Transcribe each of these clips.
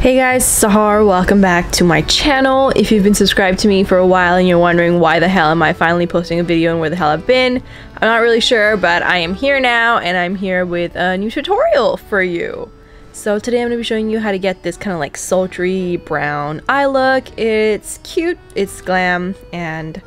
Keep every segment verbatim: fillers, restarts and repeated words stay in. Hey guys, Sahur, welcome back to my channel. If you've been subscribed to me for a while and you're wondering why the hell am I finally posting a video and where the hell I've been, I'm not really sure, but I am here now and I'm here with a new tutorial for you. So today I'm going to be showing you how to get this kind of like sultry brown eye look. It's cute, it's glam, and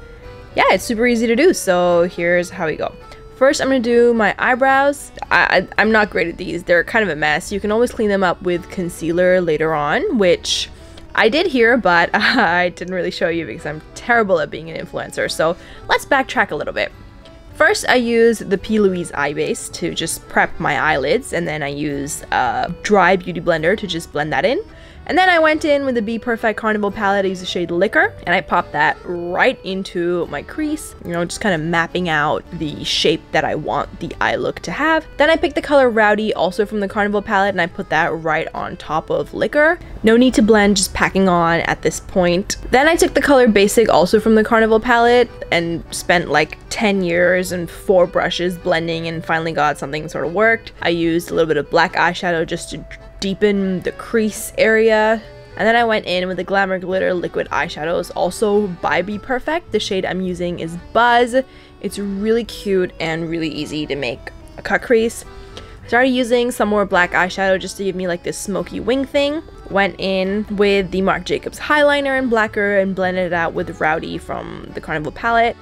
yeah, it's super easy to do. So here's how we go. First, I'm going to do my eyebrows. I, I, I'm not great at these. They're kind of a mess. You can always clean them up with concealer later on, which I did here, but I didn't really show you because I'm terrible at being an influencer. So let's backtrack a little bit. First, I use the P. Louise eye base to just prep my eyelids, and then I use a dry beauty blender to just blend that in. And then I went in with the BPerfect Carnival Palette. I used the shade Liquor, and I popped that right into my crease, you know, just kind of mapping out the shape that I want the eye look to have. Then I picked the color Rowdy, also from the Carnival Palette, and I put that right on top of Liquor. No need to blend, just packing on at this point. Then I took the color Basic, also from the Carnival Palette, and spent like ten years and four brushes blending and finally got something that sort of worked. I used a little bit of black eyeshadow just to deepen the crease area, and then I went in with the Glamour Glitter liquid eyeshadows, also by BPerfect. The shade I'm using is Buzz. It's really cute and really easy to make a cut crease. Started using some more black eyeshadow just to give me like this smoky wing thing. Went in with the Marc Jacobs Highliner in Blacker and blended it out with Rowdy from the Carnival Palette.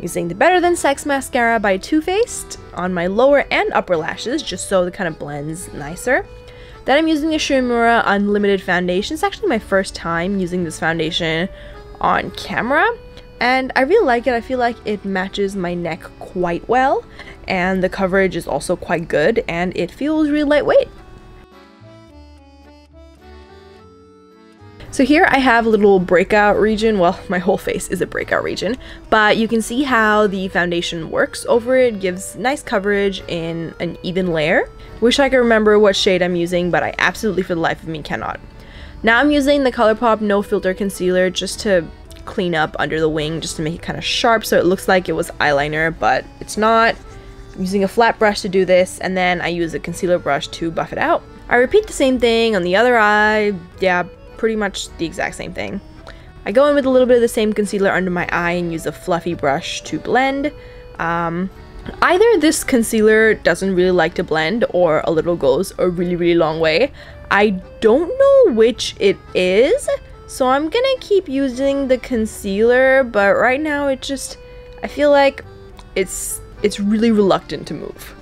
Using the Better Than Sex mascara by Too Faced on my lower and upper lashes just so it kind of blends nicer. Then I'm using the Shu Uemtura Unlimited Foundation. It's actually my first time using this foundation on camera, and I really like it. I feel like it matches my neck quite well, and the coverage is also quite good, and it feels really lightweight. So here I have a little breakout region. Well, my whole face is a breakout region, but you can see how the foundation works over it. It gives nice coverage in an even layer. Wish I could remember what shade I'm using, but I absolutely for the life of me cannot. Now I'm using the ColourPop No Filter Concealer just to clean up under the wing, just to make it kind of sharp so it looks like it was eyeliner, but it's not. I'm using a flat brush to do this, and then I use a concealer brush to buff it out. I repeat the same thing on the other eye. Yeah, pretty much the exact same thing. I go in with a little bit of the same concealer under my eye and use a fluffy brush to blend. Um, either this concealer doesn't really like to blend, or a little goes a really really long way. I don't know which it is, so I'm gonna keep using the concealer, but right now it just, I feel like it's it's really reluctant to move.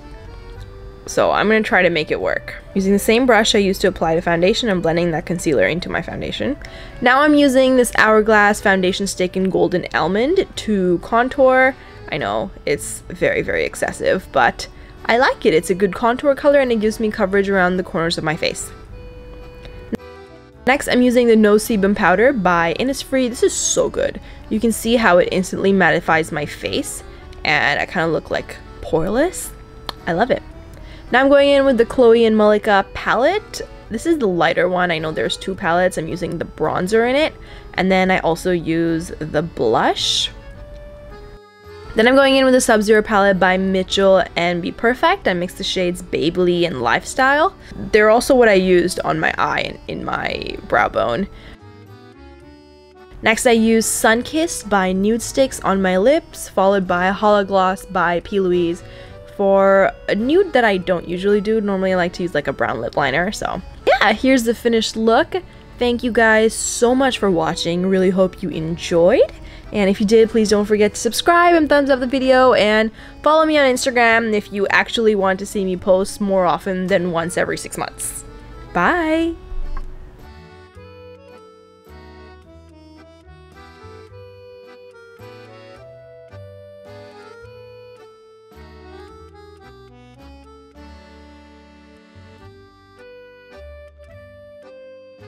So I'm going to try to make it work. Using the same brush I used to apply the foundation, I'm blending that concealer into my foundation. Now I'm using this Hourglass foundation stick in Golden Almond to contour. I know it's very, very excessive, but I like it. It's a good contour color and it gives me coverage around the corners of my face. Next, I'm using the No Sebum Powder by Innisfree. This is so good. You can see how it instantly mattifies my face and I kind of look like poreless. I love it. Now I'm going in with the Khloe and Malika palette. This is the lighter one. I know there's two palettes. I'm using the bronzer in it, and then I also use the blush. Then I'm going in with the Sub Zero palette by Mitchell and Be Perfect. I mix the shades Baby and Lifestyle. They're also what I used on my eye and in my brow bone. Next I use Sunkissed by NUDESTIX on my lips, followed by Hologloss by P. Louise. For a nude that I don't usually do, normally I like to use like a brown lip liner. So yeah, here's the finished look. Thank you guys so much for watching. Really hope you enjoyed. And if you did, please don't forget to subscribe and thumbs up the video, and follow me on Instagram if you actually want to see me post more often than once every six months. Bye!